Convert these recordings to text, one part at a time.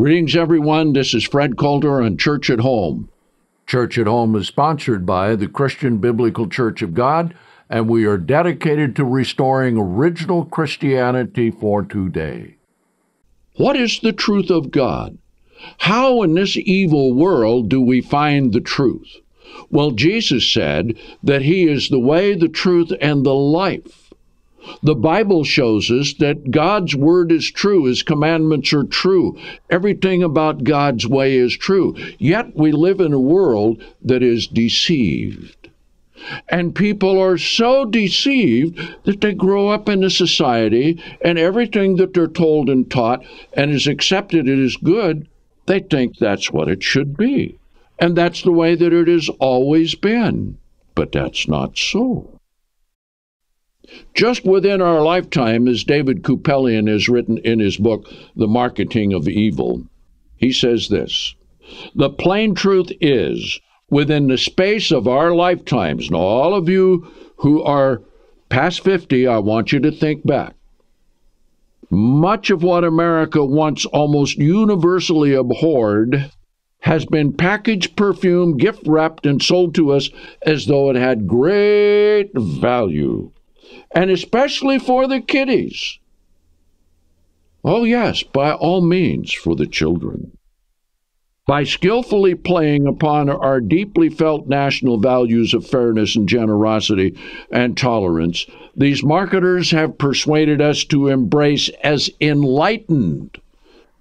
Greetings, everyone. This is Fred Coulter on Church at Home. Church at Home is sponsored by the Christian Biblical Church of God, and we are dedicated to restoring original Christianity for today. What is the truth of God? How in this evil world do we find the truth? Well, Jesus said that He is the way, the truth, and the life. The Bible shows us that God's Word is true, His commandments are true, everything about God's way is true, yet we live in a world that is deceived. And people are so deceived that they grow up in a society, and everything that they're told and taught and is accepted as good, they think that's what it should be. And that's the way that it has always been. But that's not so. Just within our lifetime, as David Kupelian has written in his book, The Marketing of Evil, he says this, "The plain truth is, within the space of our lifetimes," now all of you who are past 50, I want you to think back. Much of what America once almost universally abhorred has been packaged, perfumed, gift-wrapped, and sold to us as though it had great value, and especially for the kiddies. Oh yes, by all means, for the children. By skillfully playing upon our deeply felt national values of fairness and generosity and tolerance, these marketers have persuaded us to embrace as enlightened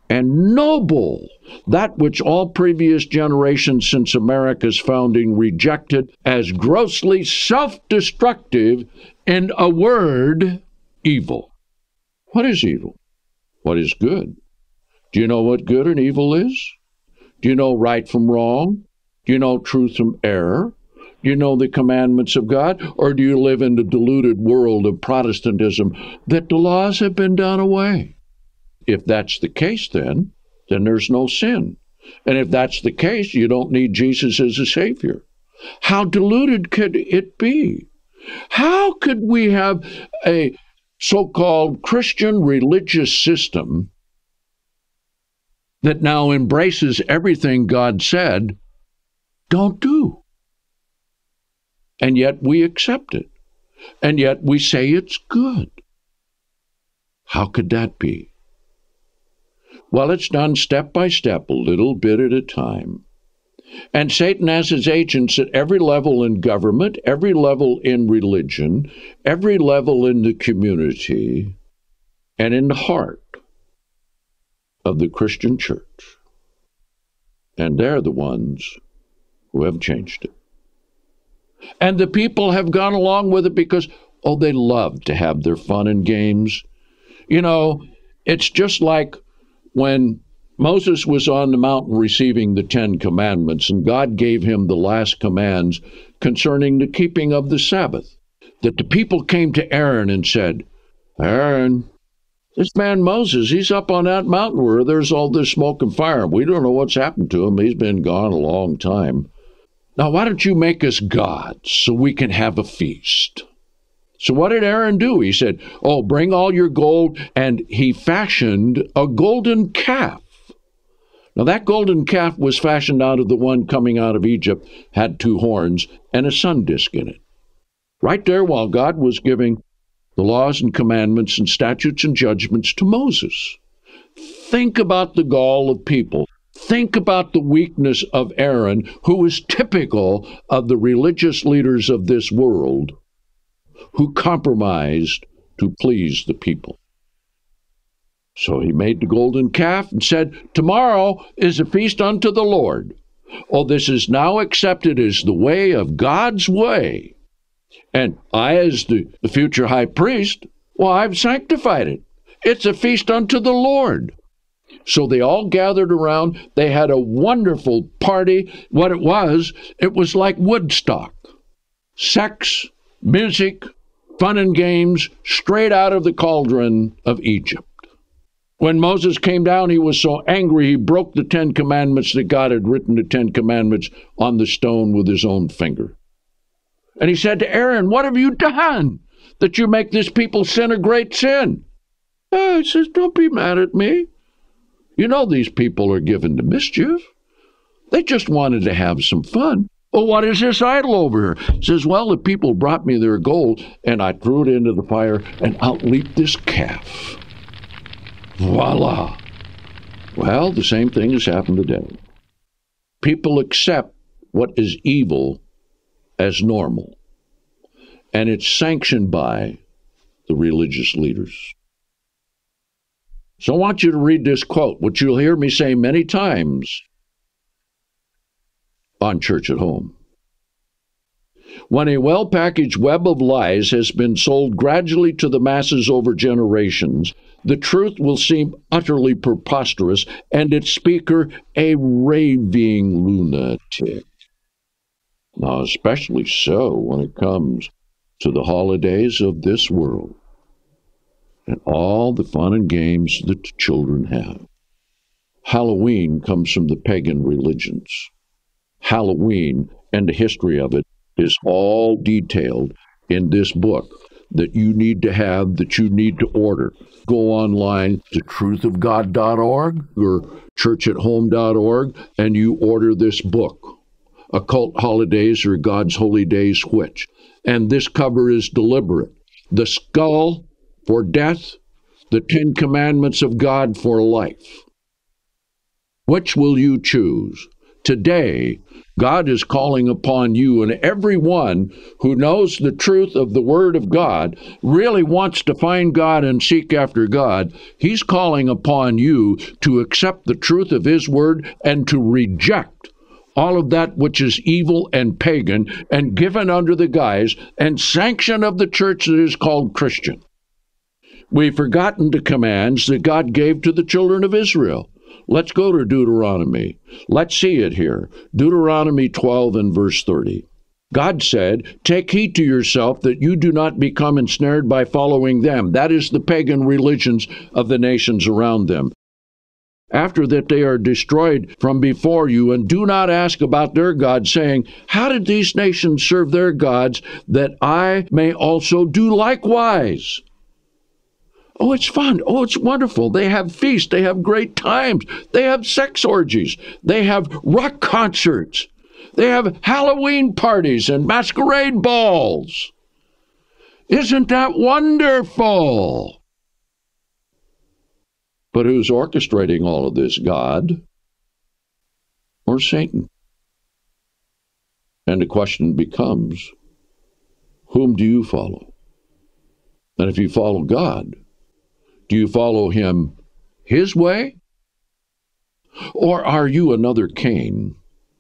and noble that which all previous generations since America's founding rejected as grossly self-destructive, in a word, evil. What is evil? What is good? Do you know what good and evil is? Do you know right from wrong? Do you know truth from error? Do you know the commandments of God? Or do you live in the deluded world of Protestantism that the laws have been done away? If that's the case, then there's no sin. And if that's the case, you don't need Jesus as a Savior. How deluded could it be? How could we have a so-called Christian religious system that now embraces everything God said, don't do? And yet we accept it. And yet we say it's good. How could that be? Well, it's done step by step, a little bit at a time. And Satan has his agents at every level in government, every level in religion, every level in the community, and in the heart of the Christian church. And they're the ones who have changed it. And the people have gone along with it because, oh, they love to have their fun and games. You know, it's just like when Moses was on the mountain receiving the Ten Commandments, and God gave him the last commands concerning the keeping of the Sabbath, that the people came to Aaron and said, "Aaron, this man Moses, he's up on that mountain where there's all this smoke and fire. We don't know what's happened to him. He's been gone a long time. Now, why don't you make us gods so we can have a feast?" So what did Aaron do? He said, "Oh, bring all your gold," and he fashioned a golden calf. Now, that golden calf was fashioned out of the one coming out of Egypt, had two horns and a sun disk in it. Right there, while God was giving the laws and commandments and statutes and judgments to Moses. Think about the gall of people. Think about the weakness of Aaron, who is typical of the religious leaders of this world, who compromised to please the people. So he made the golden calf and said, "Tomorrow is a feast unto the Lord." Oh, this is now accepted as the way of God's way. And I, as the future high priest, well, I've sanctified it. It's a feast unto the Lord. So they all gathered around. They had a wonderful party. What it was like Woodstock. Sex, music, fun and games, straight out of the cauldron of Egypt. When Moses came down, he was so angry, he broke the Ten Commandments that God had written, the Ten Commandments, on the stone with his own finger. And he said to Aaron, "What have you done that you make this people sin a great sin?" He says, "Don't be mad at me. You know these people are given to mischief. They just wanted to have some fun. Well, what is this idol over here? He says, well, the people brought me their gold, and I threw it into the fire, and out leaped this calf. Voila. Well, the same thing has happened today. People accept what is evil as normal, and it's sanctioned by the religious leaders. So I want you to read this quote, which you'll hear me say many times on Church at Home. When a well-packaged web of lies has been sold gradually to the masses over generations, the truth will seem utterly preposterous, and its speaker a raving lunatic. Now, especially so when it comes to the holidays of this world and all the fun and games that the children have. Halloween comes from the pagan religions. Halloween and the history of it is all detailed in this book that you need to have, that you need to order. Go online to truthofgod.org or churchathome.org and you order this book, Occult Holidays or God's Holy Days —Which?. And this cover is deliberate. The skull for death, the 10 commandments of God for life. Which will you choose? Today, God is calling upon you, and everyone who knows the truth of the Word of God, really wants to find God and seek after God, he's calling upon you to accept the truth of his Word and to reject all of that which is evil and pagan and given under the guise and sanction of the church that is called Christian. We've forgotten the commands that God gave to the children of Israel. Let's go to Deuteronomy. Let's see it here. Deuteronomy 12 and verse 30. God said, take heed to yourself that you do not become ensnared by following them. That is the pagan religions of the nations around them. After that they are destroyed from before you, and do not ask about their gods, saying, how did these nations serve their gods, that I may also do likewise? Oh, it's fun. Oh, it's wonderful. They have feasts. They have great times. They have sex orgies. They have rock concerts. They have Halloween parties and masquerade balls. Isn't that wonderful? But who's orchestrating all of this, God or Satan? And the question becomes, whom do you follow? And if you follow God, do you follow him his way? Or are you another Cain,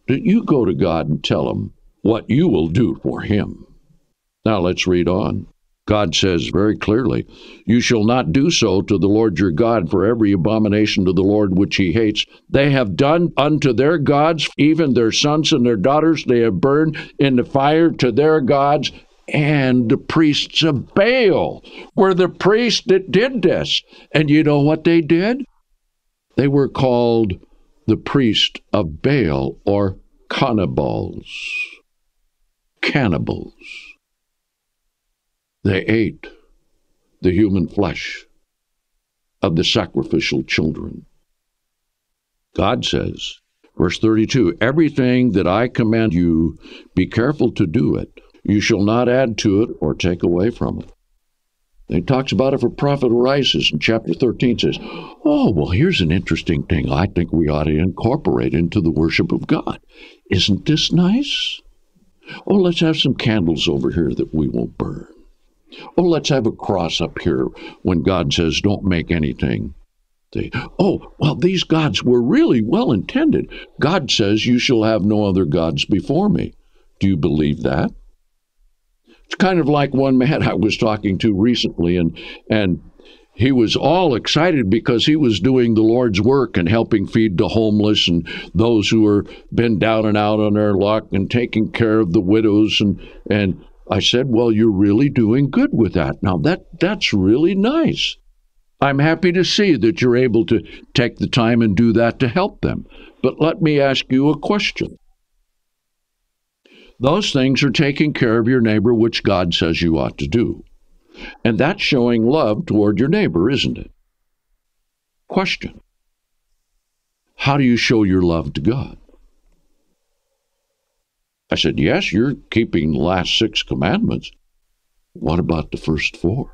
that you go to God and tell him what you will do for him? Now let's read on. God says very clearly, you shall not do so to the Lord your God, for every abomination to the Lord which he hates, they have done unto their gods, even their sons and their daughters they have burned in the fire to their gods, and the priests of Baal were the priests that did this. And you know what they did? They were called the priests of Baal, or cannibals. They ate the human flesh of the sacrificial children. God says, verse 32, everything that I command you, be careful to do it. You shall not add to it or take away from it. He talks about it for prophet Arises in chapter 13, says, oh, well, here's an interesting thing I think we ought to incorporate into the worship of God. Isn't this nice? Oh, let's have some candles over here that we won't burn. Oh, let's have a cross up here when God says, don't make anything. Oh, well, these gods were really well intended. God says, you shall have no other gods before me. Do you believe that? It's kind of like one man I was talking to recently, and he was all excited because he was doing the Lord's work and helping feed the homeless and those who are been down and out on their luck and taking care of the widows. And I said, well, you're really doing good with that. Now, that's really nice. I'm happy to see that you're able to take the time and do that to help them. But let me ask you a question. Those things are taking care of your neighbor, which God says you ought to do. And that's showing love toward your neighbor, isn't it? Question. how do you show your love to God? I said, yes, you're keeping the last 6 commandments. What about the first 4?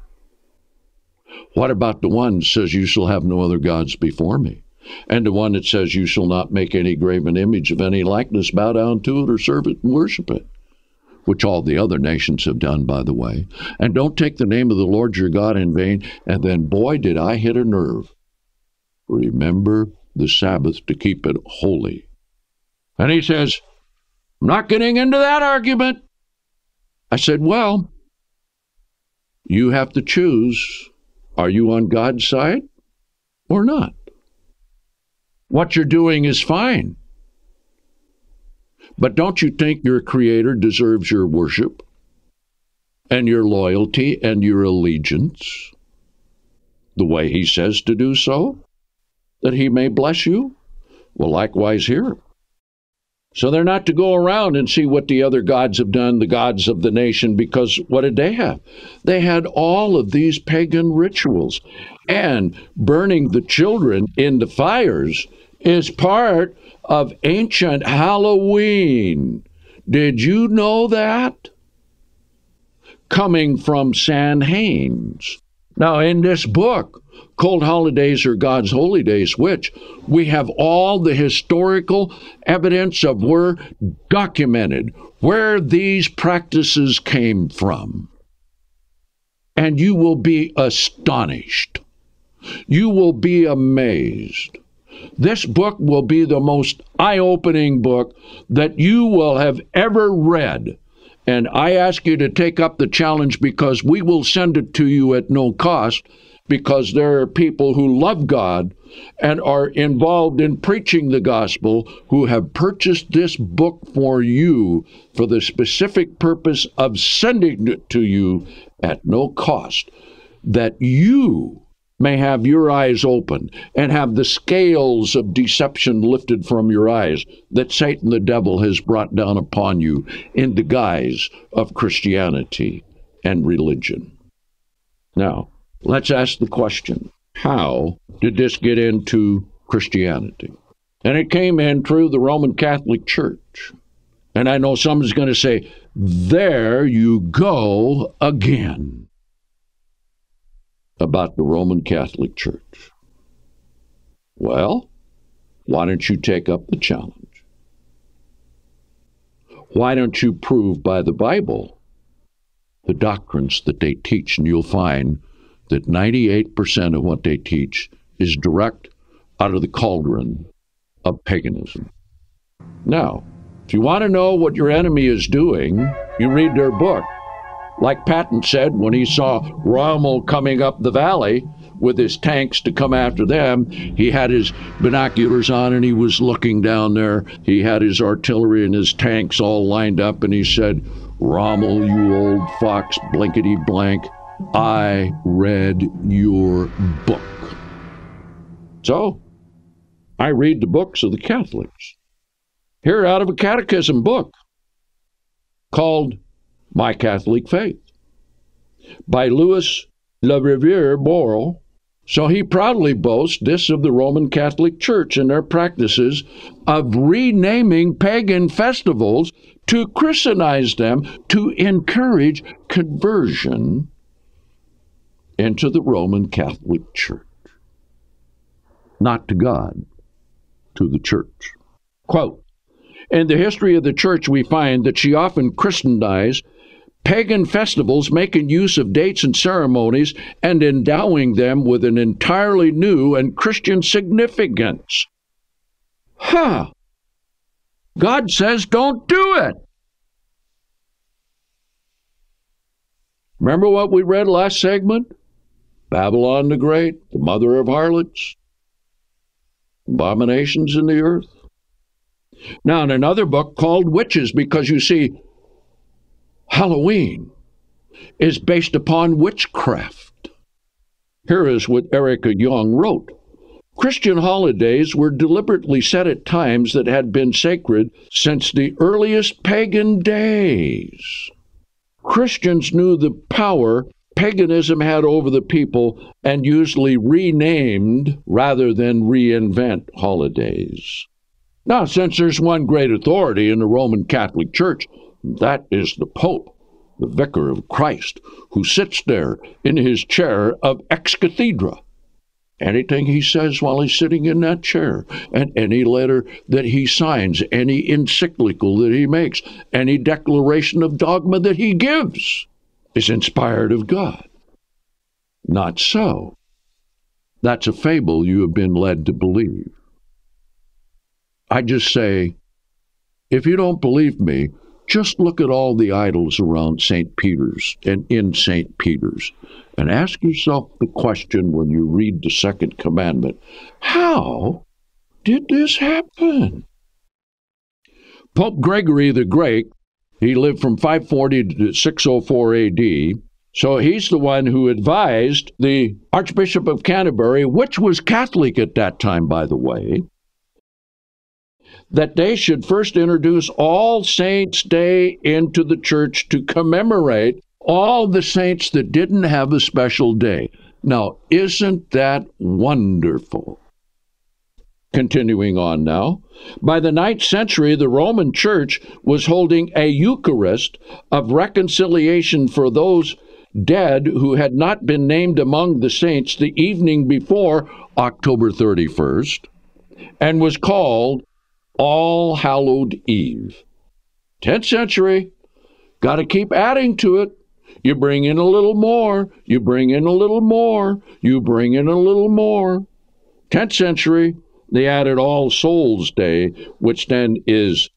What about the one that says you shall have no other gods before me? And the one that says you shall not make any graven image of any likeness, bow down to it or serve it and worship it, which all the other nations have done, by the way. And don't take the name of the Lord your God in vain. And then, boy, did I hit a nerve. Remember the Sabbath to keep it holy. And he says, I'm not getting into that argument. I said, well, you have to choose. Are you on God's side or not? What you're doing is fine. But don't you think your Creator deserves your worship and your loyalty and your allegiance the way He says to do so, that He may bless you? Well, likewise here. So they're not to go around and see what the other gods have done, the gods of the nation, because what did they have? They had all of these pagan rituals. And burning the children in the fires is part of ancient Halloween. Did you know that? Coming from San Haines. Now, in this book, Occult Holidays or God's Holy Days, —Which?, we have all the historical evidence of where documented, where these practices came from. And you will be astonished. You will be amazed. This book will be the most eye-opening book that you will have ever read. And I ask you to take up the challenge, because we will send it to you at no cost, because there are people who love God and are involved in preaching the gospel who have purchased this book for you for the specific purpose of sending it to you at no cost, that you may have your eyes open and have the scales of deception lifted from your eyes that Satan the devil has brought down upon you in the guise of Christianity and religion. Now, let's ask the question, how did this get into Christianity? And it came in through the Roman Catholic Church. And I know someone's going to say, there you go again, about the Roman Catholic Church. Well, why don't you take up the challenge? Why don't you prove by the Bible the doctrines that they teach? And you'll find that 98% of what they teach is direct out of the cauldron of paganism. Now, if you want to know what your enemy is doing, you read their book. Like Patton said when he saw Rommel coming up the valley with his tanks to come after them, he had his binoculars on and he was looking down there. He had his artillery and his tanks all lined up, and he said, Rommel, you old fox, blinkety blank, I read your book. So, I read the books of the Catholics. Here out of a catechism book called My Catholic Faith by Louis LeRevere Borel. So he proudly boasts this of the Roman Catholic Church and their practices of renaming pagan festivals to Christianize them, to encourage conversion into the Roman Catholic Church, not to God, to the church. Quote, in the history of the church, we find that she often Christianized pagan festivals, making use of dates and ceremonies and endowing them with an entirely new and Christian significance. Huh! God says don't do it! Remember what we read last segment? Babylon the Great, the mother of harlots, abominations in the earth. Now, in another book called Witches, because you see, Halloween is based upon witchcraft. Here is what Erica Jong wrote. Christian holidays were deliberately set at times that had been sacred since the earliest pagan days. Christians knew the power paganism had over the people, and usually renamed rather than reinvent holidays. Now, since there's one great authority in the Roman Catholic Church, that is the Pope, the Vicar of Christ, who sits there in his chair of ex cathedra. Anything he says while he's sitting in that chair, and any letter that he signs, any encyclical that he makes, any declaration of dogma that he gives, is inspired of God. Not so. That's a fable you have been led to believe. I just say, if you don't believe me, just look at all the idols around St. Peter's and in St. Peter's, and ask yourself the question when you read the Second Commandment, how did this happen? Pope Gregory the Great, he lived from 540 to 604 AD, so he's the one who advised the Archbishop of Canterbury, which was Catholic at that time, by the way, that they should first introduce All Saints' Day into the church to commemorate all the saints that didn't have a special day. Now, isn't that wonderful? Continuing on now, by the 9th century, the Roman Church was holding a Eucharist of reconciliation for those dead who had not been named among the saints the evening before October 31st, and was called All Hallowed Eve. 10th century, got to keep adding to it. You bring in a little more, you bring in a little more, you bring in a little more. 10th century, they added All Souls' Day, which then is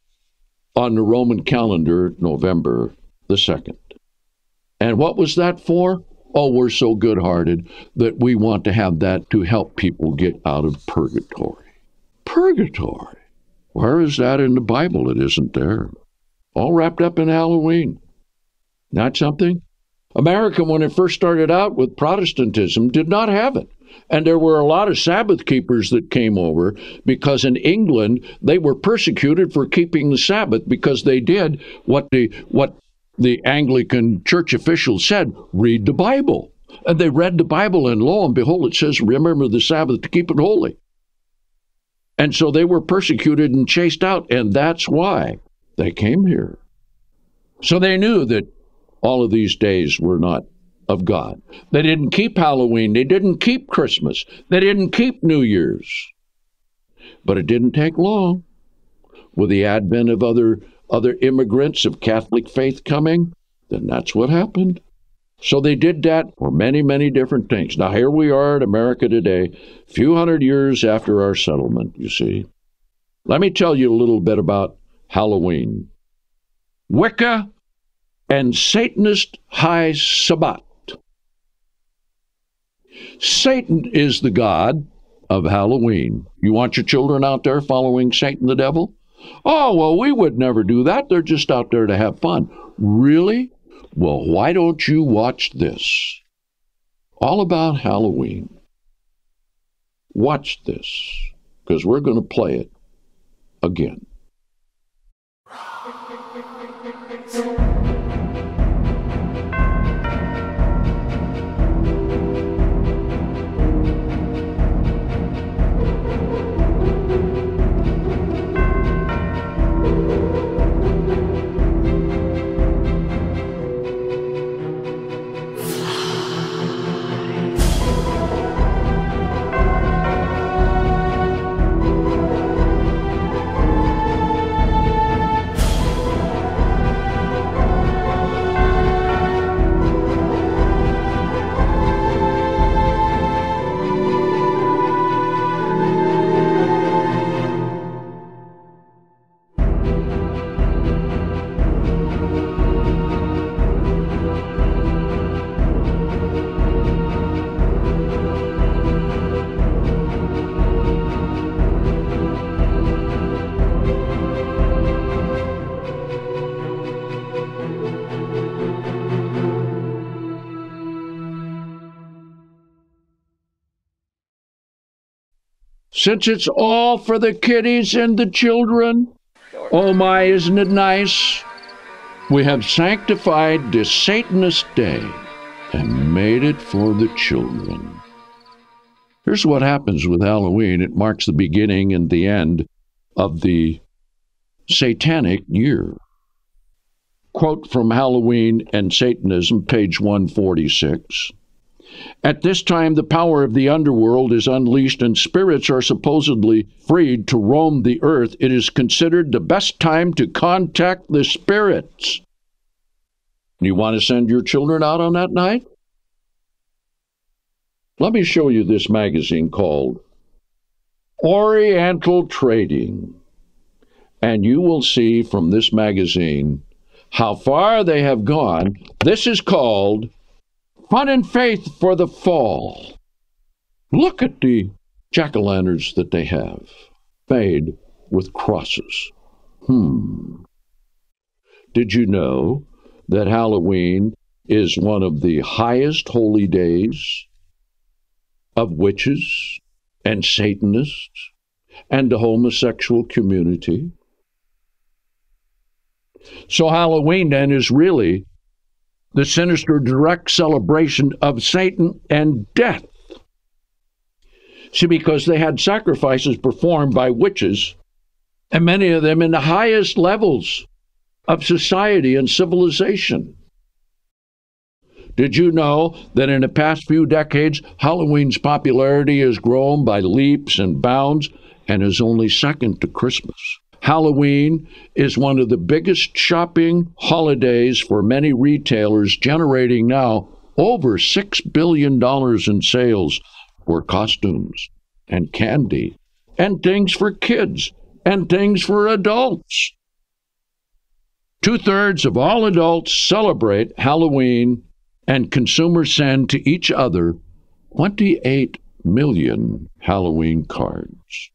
on the Roman calendar, November the 2nd. And what was that for? Oh, we're so good-hearted that we want to have that to help people get out of purgatory. Purgatory. Where is that in the Bible? It isn't there. All wrapped up in Halloween. Not something? America, when it first started out with Protestantism, did not have it. And there were a lot of Sabbath keepers that came over, because in England they were persecuted for keeping the Sabbath, because they did what the Anglican church officials said, read the Bible. And they read the Bible, and lo and behold, it says, remember the Sabbath to keep it holy. And so they were persecuted and chased out, and that's why they came here. So they knew that all of these days were not of God. They didn't keep Halloween. They didn't keep Christmas. They didn't keep New Year's. But it didn't take long. With the advent of other immigrants of Catholic faith coming, then that's what happened. So they did that for many, many different things. Now, here we are in America today, a few hundred years after our settlement, you see. Let me tell you a little bit about Halloween. Wicca and Satanist High Sabbat. Satan is the god of Halloween. You want your children out there following Satan the devil? Oh, well, we would never do that. They're just out there to have fun. Really? Well, why don't you watch this? All about Halloween. Watch this, because we're going to play it again. Since it's all for the kiddies and the children, oh my, isn't it nice? We have sanctified this Satanist day and made it for the children. Here's what happens with Halloween. It marks the beginning and the end of the satanic year. Quote from Halloween and Satanism, page 146. At this time, the power of the underworld is unleashed and spirits are supposedly freed to roam the earth. It is considered the best time to contact the spirits. You want to send your children out on that night? Let me show you this magazine called Oriental Trading, and you will see from this magazine how far they have gone. This is called Fun and Faith for the Fall. Look at the jack-o'-lanterns that they have made with crosses. Did you know that Halloween is one of the highest holy days of witches and Satanists and the homosexual community? So Halloween, then, is really the sinister direct celebration of Satan and death. See, because they had sacrifices performed by witches, and many of them in the highest levels of society and civilization. Did you know that in the past few decades, Halloween's popularity has grown by leaps and bounds and is only second to Christmas? Halloween is one of the biggest shopping holidays for many retailers, generating now over $6 billion in sales for costumes and candy and things for kids and things for adults. 2/3 of all adults celebrate Halloween, and consumers send to each other 28 million Halloween cards.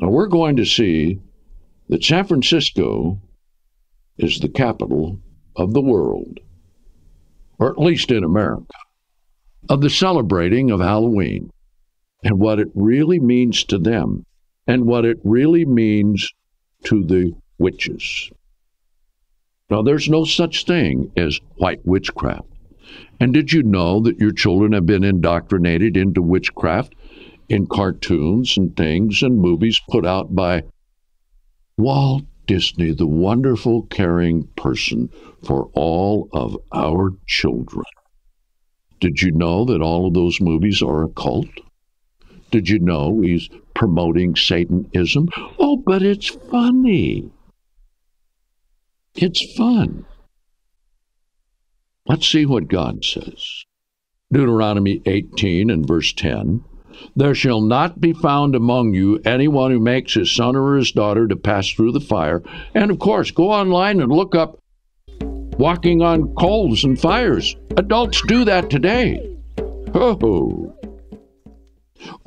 Now we're going to see that San Francisco is the capital of the world, or at least in America, of the celebrating of Halloween and what it really means to them and what it really means to the witches. Now, there's no such thing as white witchcraft. And did you know that your children have been indoctrinated into witchcraft in cartoons and things and movies put out by Walt Disney, the wonderful, caring person for all of our children? Did you know that all of those movies are occult? Did you know he's promoting Satanism? Oh, but it's funny. It's fun. Let's see what God says. Deuteronomy 18 and verse 10. There shall not be found among you anyone who makes his son or his daughter to pass through the fire. And of course, go online and look up walking on coals and fires. Adults do that today. Oh.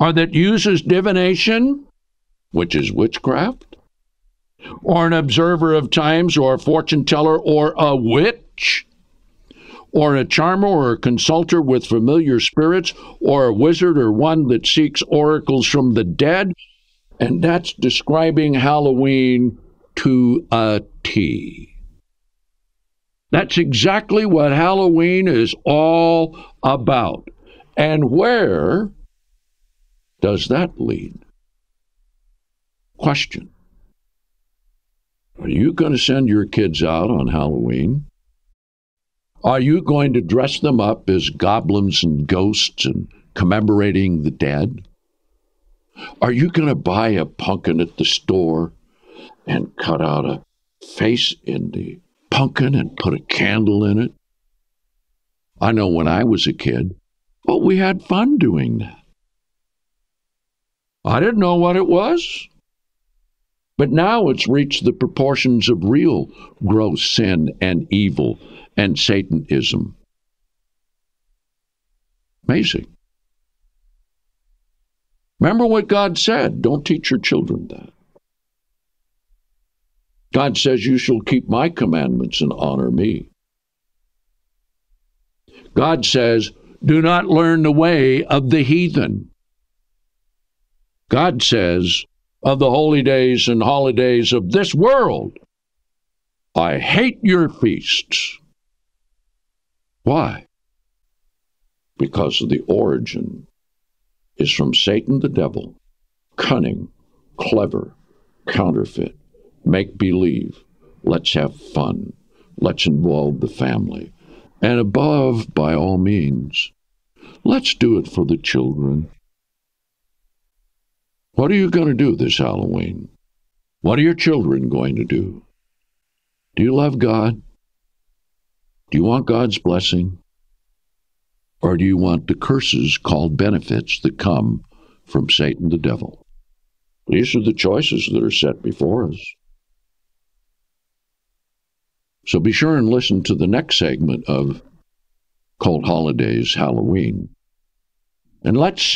Or that uses divination, which is witchcraft, or an observer of times, or a fortune teller, or a witch, or a charmer, or a consulter with familiar spirits, or a wizard, or one that seeks oracles from the dead. And that's describing Halloween to a T. That's exactly what Halloween is all about. And where does that lead? Question. Are you going to send your kids out on Halloween? Are you going to dress them up as goblins and ghosts and commemorating the dead? Are you going to buy a pumpkin at the store and cut out a face in the pumpkin and put a candle in it? I know when I was a kid, but we had fun doing that. I didn't know what it was. But now it's reached the proportions of real gross sin and evil and Satanism. Amazing. Remember what God said. Don't teach your children that. God says you shall keep my commandments and honor me. God says, do not learn the way of the heathen. God says, of the holy days and holidays of this world, I hate your feasts. Why? because the origin is from Satan the devil, cunning, clever, counterfeit, make-believe, let's have fun, let's involve the family, and above, by all means, let's do it for the children. What are you going to do this Halloween? What are your children going to do? Do you love God? Do you want God's blessing? Or do you want the curses called benefits that come from Satan the devil? These are the choices that are set before us. So be sure and listen to the next segment of Occult Holidays Halloween. And let's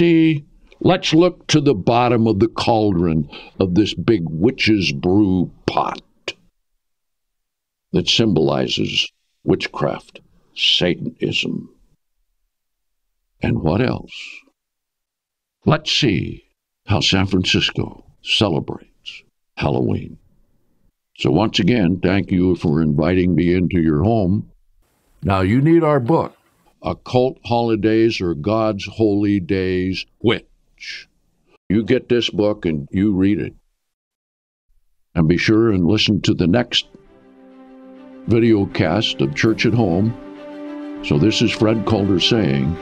look to the bottom of the cauldron of this big witch's brew pot that symbolizes witchcraft, Satanism, and what else? Let's see how San Francisco celebrates Halloween. So once again, thank you for inviting me into your home. Now you need our book, Occult Holidays or God's Holy Days, Which? You get this book and you read it. And be sure and listen to the next video cast of Church at Home. So this is Fred Coulter saying,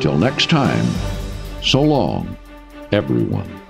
till next time, so long, everyone.